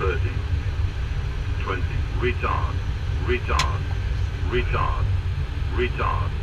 30, 20, retard, retard, retard, retard.